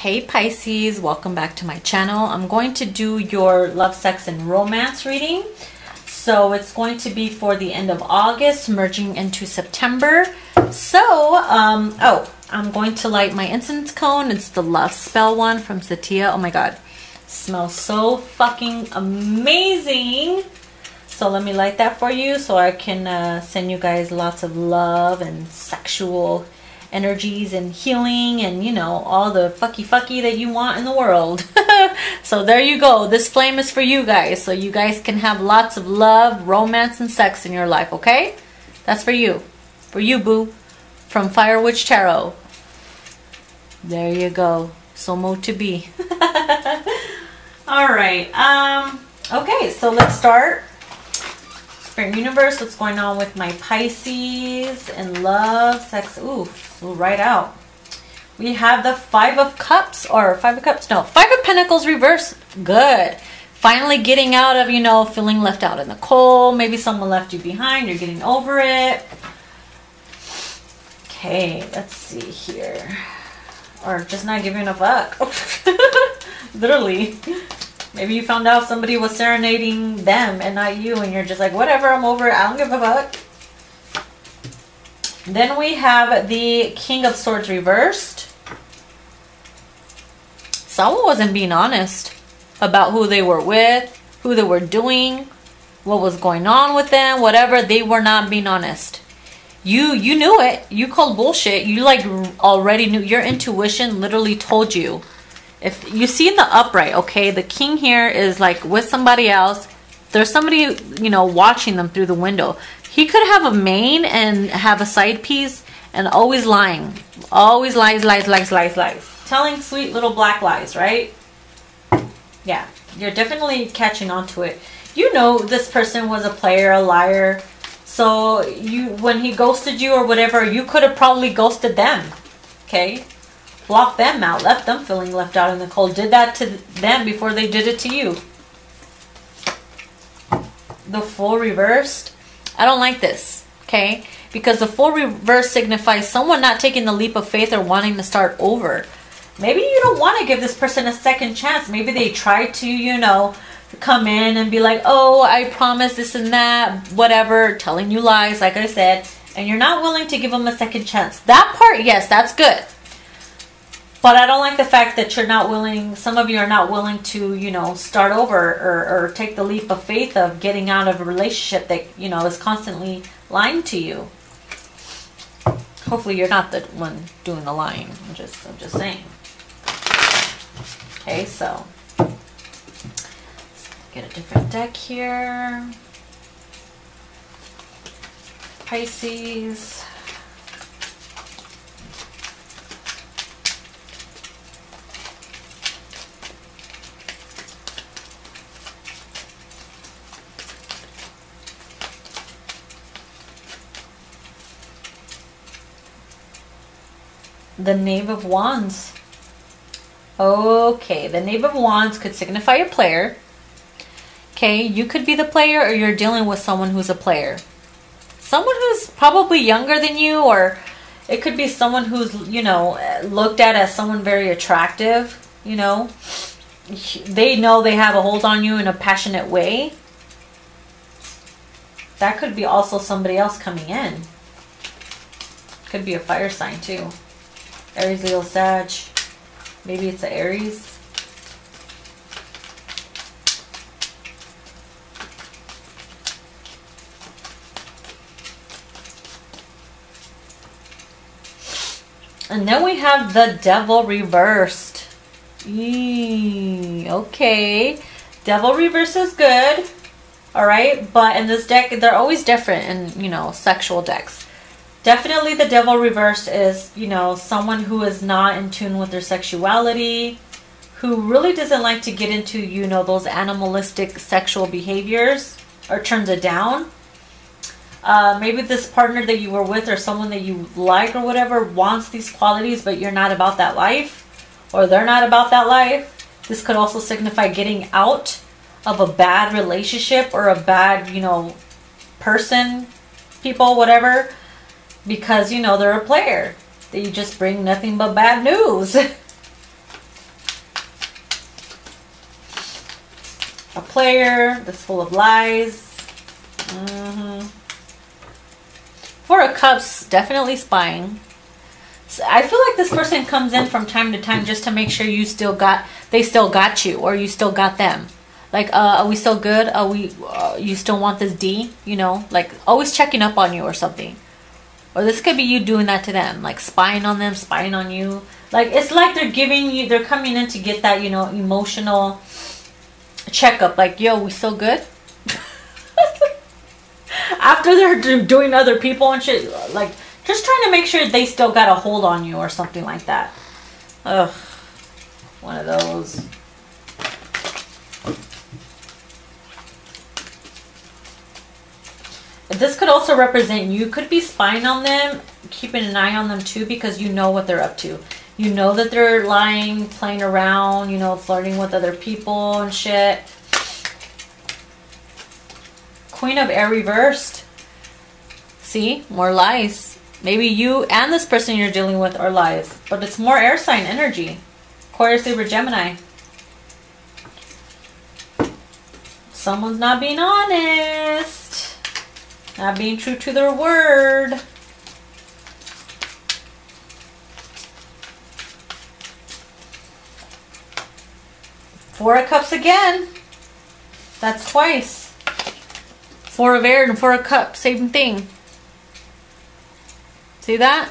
Hey Pisces, welcome back to my channel. I'm going to do your love, sex, and romance reading. So it's going to be for the end of August, merging into September. So, I'm going to light my incense cone. It's the love spell one from Satya. Oh my God, smells so fucking amazing. So let me light that for you so I can send you guys lots of love and sexual energies and healing and, you know, all the fucky that you want in the world. So there you go. This flame is for you guys. So you guys can have lots of love, romance, and sex in your life, okay? That's for you. For you, boo. From Fire Witch Tarot. There you go. So mode to be. All right. Okay, so let's start. Spirit Universe, what's going on with my Pisces and love, sex? Ooh, right out. We have the Five of Pentacles reverse. Good. Finally getting out of, you know, feeling left out in the cold. Maybe someone left you behind. You're getting over it. Okay, let's see here. Or just not giving a fuck. Literally. Maybe you found out somebody was serenading them and not you, and you're just like, whatever, I'm over it, I don't give a fuck. Then we have the King of Swords reversed. Someone wasn't being honest about who they were with, who they were doing, what was going on with them, whatever. They were not being honest. You knew it. You called bullshit. You like already knew. Your intuition literally told you. If you see in the upright, okay, the king here is like with somebody else. There's somebody, you know, watching them through the window. He could have a main and have a side piece and always lying. Always lies. Telling sweet little black lies, right? Yeah, you're definitely catching on to it. You know this person was a player, a liar. So you, when he ghosted you or whatever, you could have probably ghosted them, okay? Blocked them out, left them feeling left out in the cold. Did that to them before they did it to you. The Fool reversed. I don't like this, okay? Because the Fool reversed signifies someone not taking the leap of faith or wanting to start over. Maybe you don't want to give this person a second chance. Maybe they tried to, you know, come in and be like, oh, I promise this and that, whatever, telling you lies, like I said, and you're not willing to give them a second chance. That part, yes, that's good. But I don't like the fact that you're not willing, some of you are not willing to, you know, start over or take the leap of faith of getting out of a relationship that, you know, is constantly lying to you. Hopefully you're not the one doing the lying. I'm just saying. Okay, so get a different deck here. Pisces. The Knave of Wands. Okay, the Knave of Wands could signify a player. Okay, you could be the player or you're dealing with someone who's a player. Someone who's probably younger than you, or it could be someone who's, you know, looked at as someone very attractive, you know they have a hold on you in a passionate way. That could be also somebody else coming in. Could be a fire sign too. Aries, Leo, Sag. Maybe it's an Aries. And then we have the Devil reversed. Okay. Devil reverse is good. Alright. But in this deck, they're always different in, you know, sexual decks. Definitely the Devil reversed is, you know, someone who is not in tune with their sexuality, who really doesn't like to get into, you know, those animalistic sexual behaviors or turns it down. Maybe this partner that you were with or someone that you like or whatever wants these qualities, but you're not about that life or they're not about that life. This could also signify getting out of a bad relationship or a bad, you know, person, people, whatever, because, you know, they're a player. They just bring nothing but bad news. a player that's full of lies. Four of Cups, definitely spying. So I feel like this person comes in from time to time just to make sure you still got, they still got you, or you still got them. Like, are we still good? Are we, you still want this D? You know, like always checking up on you or something. Or this could be you doing that to them, like spying on them, spying on you. Like, it's like they're giving you, they're coming in to get that, you know, emotional checkup. Like, yo, we still good? After they're doing other people and shit, like, just trying to make sure they still got a hold on you or something like that. Ugh. One of those. This could also represent you could be spying on them, keeping an eye on them too, because you know what they're up to. You know that they're lying, playing around, you know, flirting with other people and shit. Queen of Air reversed. See? More lies. Maybe you and this person you're dealing with are lies, but it's more air sign energy. Aquarius, Libra, Gemini. Someone's not being honest. Not being true to their word. Four of Cups again. That's twice. Four of Air and Four of Cups, same thing. See that?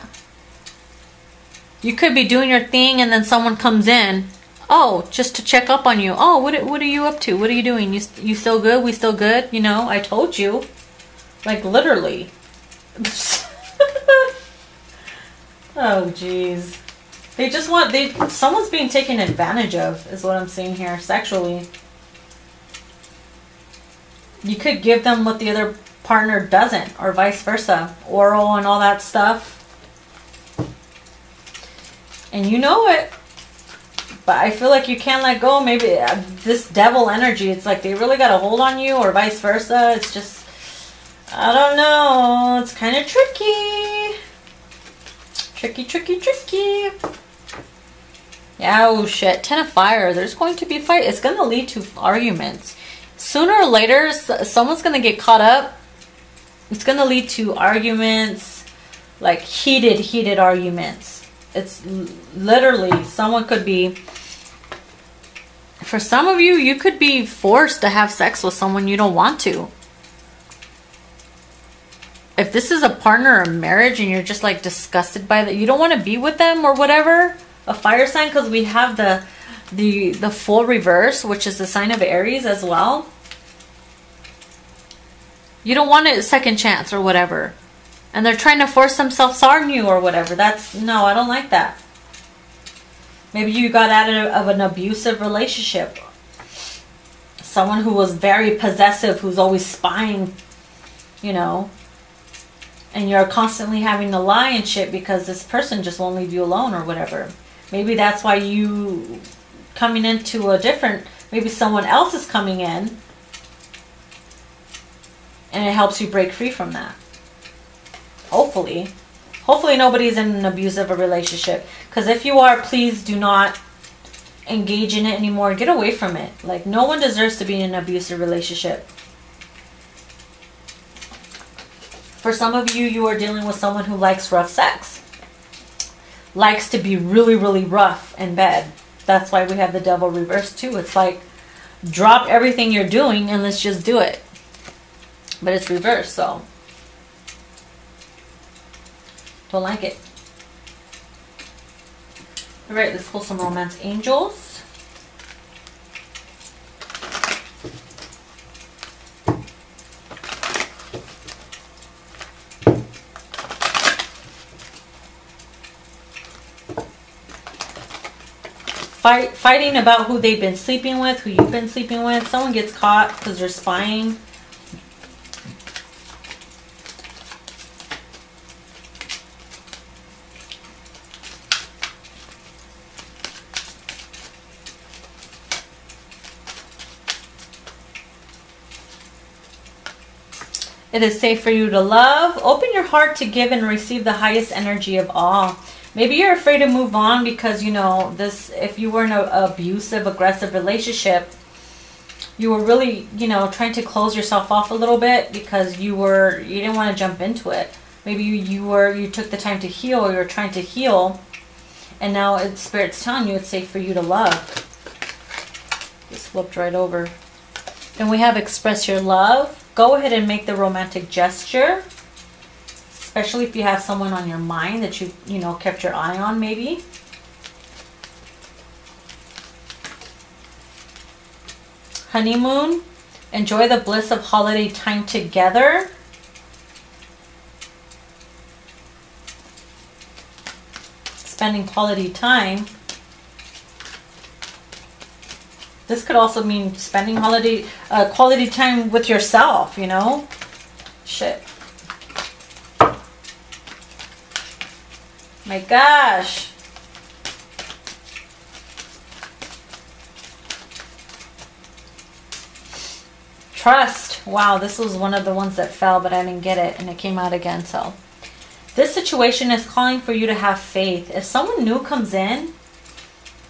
You could be doing your thing and then someone comes in. Oh, just to check up on you. Oh, what are you up to? What are you doing? You still good? We still good? You know, I told you. Like, literally. Oh, jeez. They just want, someone's being taken advantage of is what I'm seeing here, sexually. You could give them what the other partner doesn't, or vice versa. Oral and all that stuff. And you know it. But I feel like you can't let go. Maybe this devil energy, it's like they really got a hold on you, or vice versa. It's just, I don't know. It's kind of tricky. Tricky, tricky, tricky. Yeah, oh shit. 10 of Fire. There's going to be a fight. It's going to lead to arguments. Sooner or later, someone's going to get caught up. It's going to lead to arguments, like heated arguments. It's literally, someone could be, for some of you, you could be forced to have sex with someone you don't want to. If this is a partner or marriage and you're just like disgusted by that, you don't want to be with them or whatever, a fire sign, because we have the full reverse, which is the sign of Aries as well. You don't want a second chance or whatever, and they're trying to force themselves on you or whatever. That's no, I don't like that. Maybe you got out of an abusive relationship, someone who was very possessive, who's always spying, you know, and you're constantly having to lie and shit because this person just won't leave you alone or whatever. Maybe that's why you coming into a different, maybe someone else is coming in and it helps you break free from that. Hopefully nobody's in an abusive relationship, because if you are, please do not engage in it anymore. Get away from it. Like, no one deserves to be in an abusive relationship. For some of you, you are dealing with someone who likes rough sex, likes to be really, really rough in bed. That's why we have the devil reversed too. It's like, drop everything you're doing and let's just do it. But it's reversed, so. Don't like it. All right, let's pull some romance angels. Fighting about who they've been sleeping with, who you've been sleeping with. Someone gets caught because they're spying. It is safe for you to love. Open your heart to give and receive the highest energy of all. Maybe you're afraid to move on because, you know, this, if you were in an abusive, aggressive relationship, you were really, you know, trying to close yourself off a little bit because you didn't want to jump into it. Maybe you took the time to heal, or you were trying to heal, and now it's Spirit's telling you it's safe for you to love. Just flipped right over. Then we have express your love. Go ahead and make the romantic gesture, especially if you have someone on your mind that you know, kept your eye on maybe. Honeymoon, enjoy the bliss of holiday time together. Spending quality time. This could also mean spending quality time with yourself, you know? Shit. My gosh. Trust. Wow, this was one of the ones that fell, but I didn't get it, and it came out again, so. This situation is calling for you to have faith. If someone new comes in,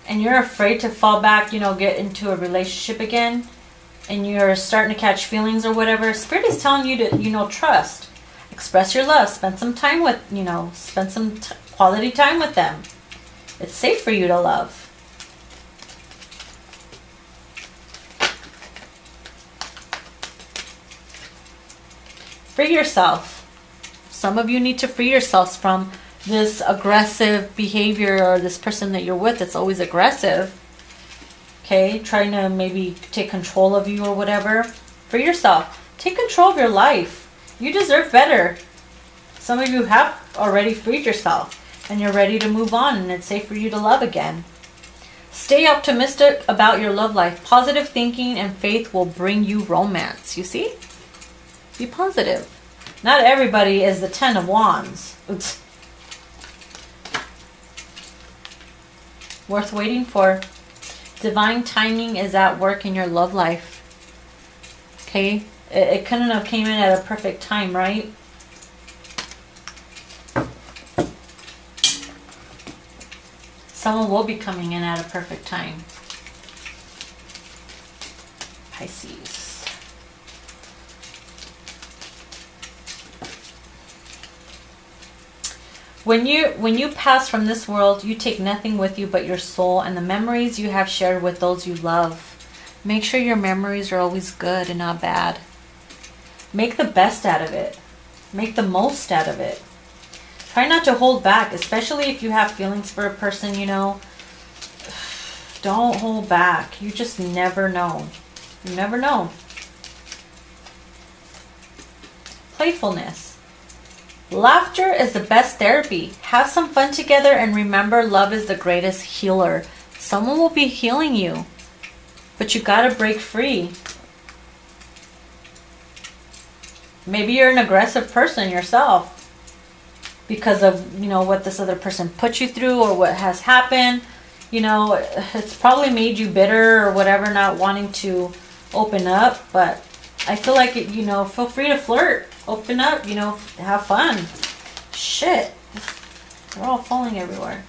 and you're afraid to fall back, you know, get into a relationship again, and you're starting to catch feelings or whatever, Spirit is telling you to, you know, trust. Express your love. Spend some time with, you know, spend some quality time with them. It's safe for you to love. Free yourself. Some of you need to free yourselves from this aggressive behavior, or this person that you're with that's always aggressive, okay, trying to maybe take control of you or whatever. Free yourself. Take control of your life. You deserve better. Some of you have already freed yourself, and you're ready to move on, and it's safe for you to love again. Stay optimistic about your love life. Positive thinking and faith will bring you romance. You see? Be positive. Not everybody is the 10 of Wands. Oops. Worth waiting for. Divine timing is at work in your love life. Okay, it couldn't have came in at a perfect time, right? Someone will be coming in at a perfect time. Pisces. When you pass from this world, you take nothing with you but your soul and the memories you have shared with those you love. Make sure your memories are always good and not bad. Make the best out of it. Make the most out of it. Try not to hold back, especially if you have feelings for a person, you know. Don't hold back. You just never know. You never know. Playfulness. Laughter is the best therapy. Have some fun together, and remember, love is the greatest healer. Someone will be healing you, but you gotta break free. Maybe you're an aggressive person yourself because of, you know, what this other person put you through or what has happened. You know, it's probably made you bitter or whatever, not wanting to open up, but I feel like, it, you know, feel free to flirt. Open up, you know, have fun. Shit. We're all falling everywhere.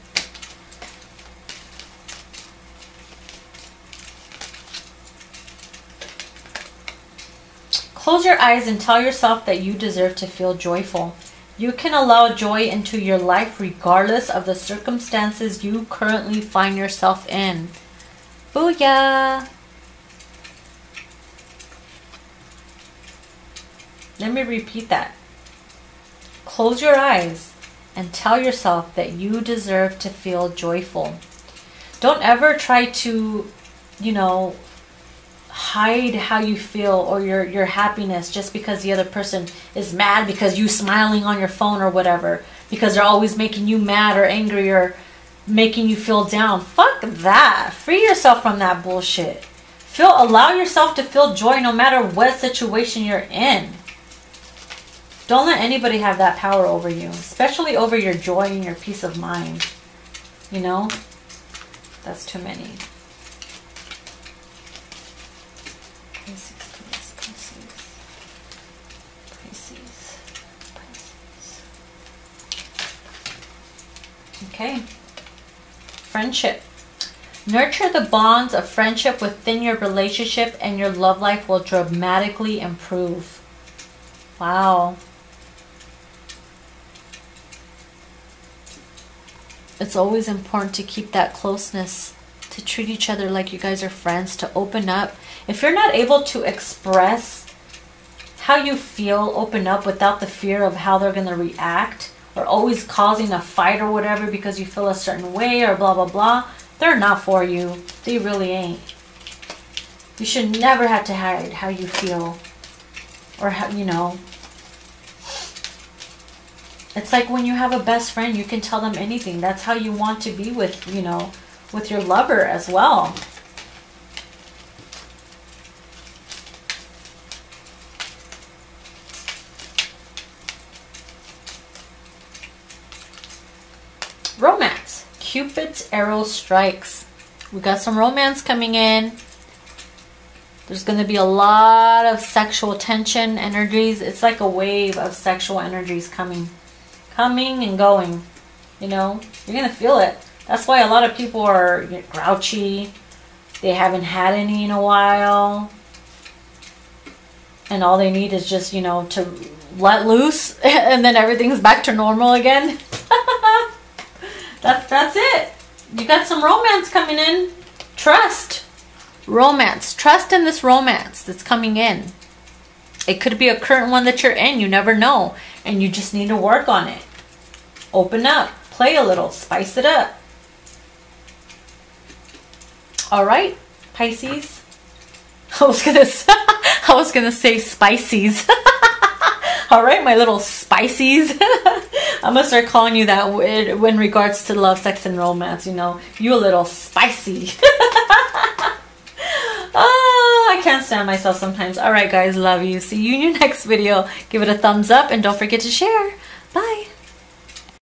Close your eyes and tell yourself that you deserve to feel joyful. You can allow joy into your life regardless of the circumstances you currently find yourself in. Booyah! Let me repeat that. Close your eyes and tell yourself that you deserve to feel joyful. Don't ever try to, you know, hide how you feel or your happiness just because the other person is mad because you smiling on your phone or whatever, because they're always making you mad or angry or making you feel down. Fuck that. Free yourself from that bullshit. Allow yourself to feel joy no matter what situation you're in. Don't let anybody have that power over you, especially over your joy and your peace of mind. You know, that's too many. Pisces. Okay. Friendship. Nurture the bonds of friendship within your relationship and your love life will dramatically improve. Wow. It's always important to keep that closeness, to treat each other like you guys are friends, to open up. If you're not able to express how you feel, open up without the fear of how they're going to react or always causing a fight or whatever because you feel a certain way or blah, blah, blah. They're not for you. They really ain't. You should never have to hide how you feel or how, you know. It's like when you have a best friend, you can tell them anything. That's how you want to be with, you know, with your lover as well. Romance. Cupid's arrow strikes. We got some romance coming in. There's going to be a lot of sexual tension energies. It's like a wave of sexual energies coming and going. You know, you're going to feel it. That's why a lot of people are grouchy. They haven't had any in a while. And all they need is just, you know, to let loose and then everything's back to normal again. That's it. You got some romance coming in. Trust. Romance. Trust in this romance that's coming in. It could be a current one that you're in. You never know. And you just need to work on it. Open up. Play a little. Spice it up. All right, Pisces. I was gonna say Spices. All right, my little Spices. I'm going to start calling you that in regards to love, sex, and romance. You know, you a little spicy. Oh, I can't stand myself sometimes. All right, guys. Love you. See you in your next video. Give it a thumbs up and don't forget to share.